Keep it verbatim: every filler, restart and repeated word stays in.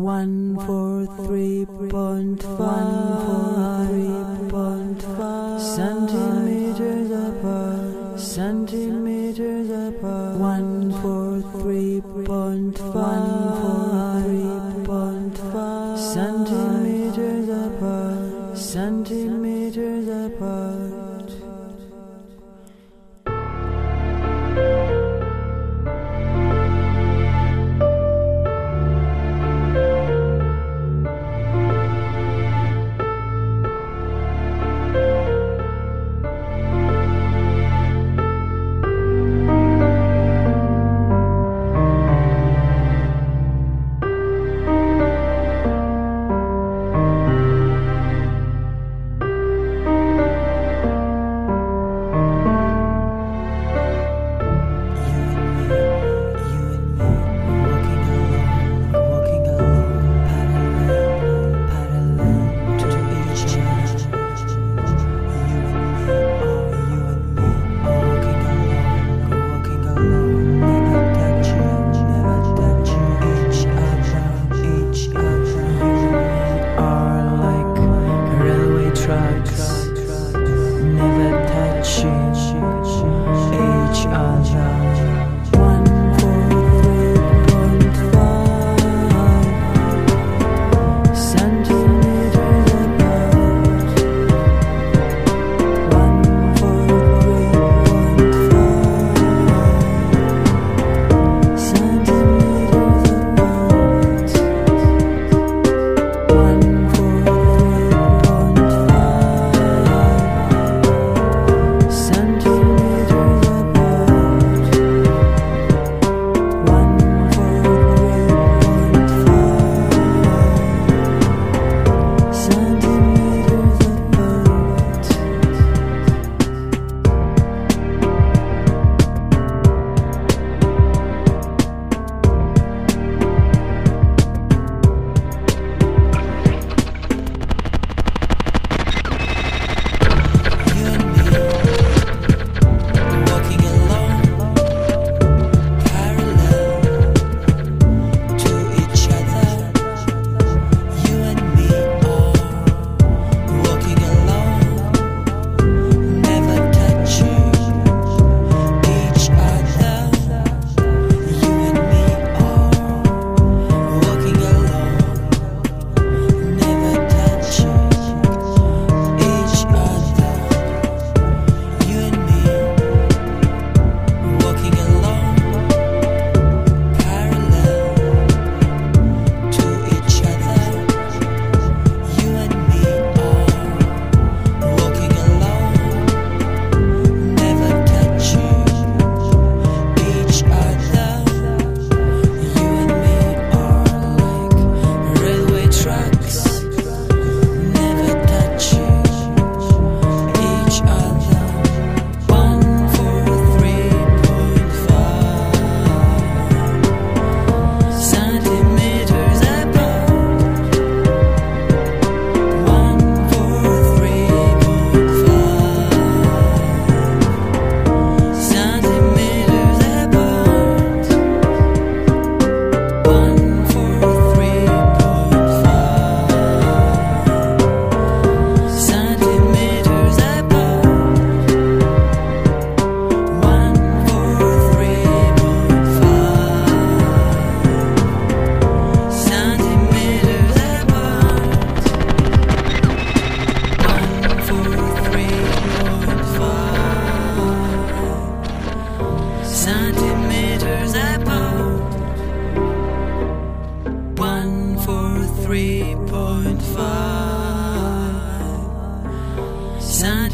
One four three point five, one four three point five centimeters apart, centimeters apart. One four three point five, one four three point five centimeters apart, centimeters apart. Centimeters apart. One four three point five.